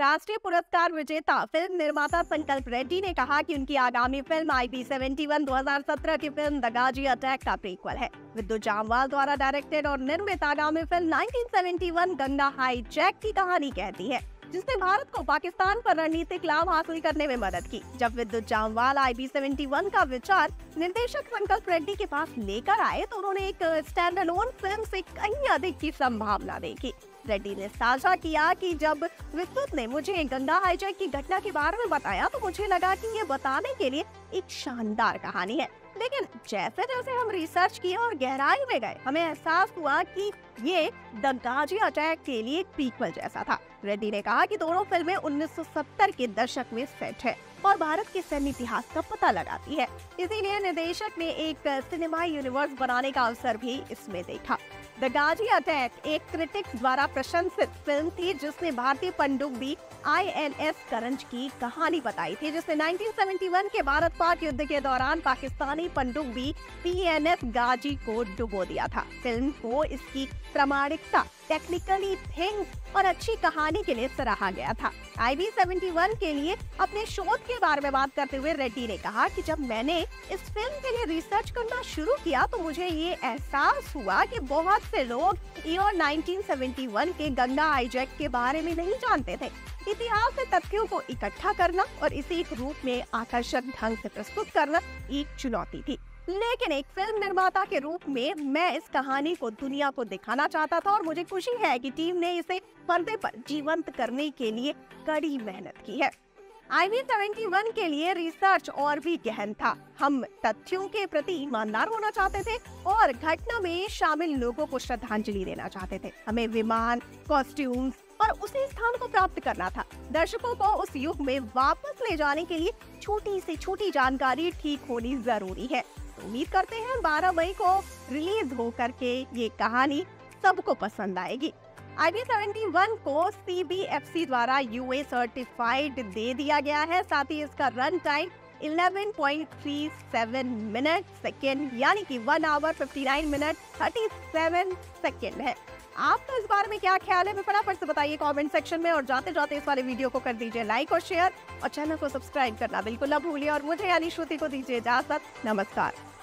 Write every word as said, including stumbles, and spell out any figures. राष्ट्रीय पुरस्कार विजेता फिल्म निर्माता संकल्प रेड्डी ने कहा कि उनकी आगामी फिल्म आई बी इकहत्तर दो हज़ार सत्रह की फिल्म द गाजी अटैक का प्रीक्वल है। विद्युत जामवाल द्वारा डायरेक्टेड और निर्मित आगामी फिल्म उन्नीस सौ इकहत्तर गंगा हाईजैक की कहानी कहती है, जिसने भारत को पाकिस्तान पर रणनीतिक लाभ हासिल करने में मदद की। जब विद्युत जामवाल आई बी इकहत्तर का विचार निर्देशक संकल्प रेड्डी के पास लेकर आए तो उन्होंने एक स्टैंड अलोन फिल्म से कहीं अधिक की संभावना देखी। रेड्डी ने साझा किया कि जब विद्युत ने मुझे गंगा हाईजैक की घटना के बारे में बताया तो मुझे लगा कि ये बताने के लिए एक शानदार कहानी है, लेकिन जैसे जैसे हम रिसर्च किए और गहराई में गए हमें एहसास हुआ कि ये द गाजी अटैक के लिए एक प्रीक्वल जैसा था। रेड्डी ने कहा कि दोनों फिल्में उन्नीस सौ सत्तर के दशक में सेट है और भारत के सैन्य इतिहास का पता लगाती है, इसीलिए निर्देशक ने एक सिनेमा यूनिवर्स बनाने का अवसर भी इसमें देखा। द गाजी अटैक एक क्रिटिक्स द्वारा प्रशंसित फिल्म थी, जिसने भारतीय पनडुब्बी आई एन एस करंज की कहानी बताई थी, जिसने उन्नीस सौ इकहत्तर के भारत पाक युद्ध के दौरान पाकिस्तानी पनडुब्बी पी एन एस गाजी को डुबो दिया था। फिल्म को इसकी प्रामाणिकता, टेक्निकली थिंक और अच्छी कहानी के लिए सराहा गया था। आई बी इकहत्तर के लिए अपने शोध के बारे में बात करते हुए रेड्डी ने कहा कि जब मैंने इस फिल्म के लिए रिसर्च करना शुरू किया तो मुझे ये एहसास हुआ कि बहुत से लोग ईयर उन्नीस सौ इकहत्तर के गंगा हाईजैक के बारे में नहीं जानते थे। इतिहास के तथ्यों को इकट्ठा करना और इसे एक रूप में आकर्षक ढंग से प्रस्तुत करना एक चुनौती थी, लेकिन एक फिल्म निर्माता के रूप में मैं इस कहानी को दुनिया को दिखाना चाहता था और मुझे खुशी है कि टीम ने इसे पर्दे पर जीवंत करने के लिए कड़ी मेहनत की है। आई बी इकहत्तर के लिए रिसर्च और भी गहन था। हम तथ्यों के प्रति ईमानदार होना चाहते थे और घटना में शामिल लोगों को श्रद्धांजलि देना चाहते थे। हमें विमान, कॉस्ट्यूम्स और उसी स्थान को प्राप्त करना था। दर्शकों को उस युग में वापस ले जाने के लिए छोटी से छोटी जानकारी ठीक होनी जरूरी है। उम्मीद करते हैं बारह मई को रिलीज होकर के ये कहानी सबको पसंद आएगी। आई बी इकहत्तर को सी बी एफ सी द्वारा यूए सर्टिफाइड दे दिया गया है। साथ ही इसका रन टाइम ग्यारह पॉइंट तीन सात मिनट सेकेंड यानी कि एक आवर उनसठ मिनट सैंतीस सेकेंड है। आपको इस बारे में क्या ख्याल है मैं फटाफट से बताइए कमेंट सेक्शन में, और जाते जाते इस वाले वीडियो को कर दीजिए लाइक और शेयर और चैनल को सब्सक्राइब करना बिल्कुल ना भूलिए। और मुझे यानी श्रुति को दीजिए इजाजत। नमस्कार।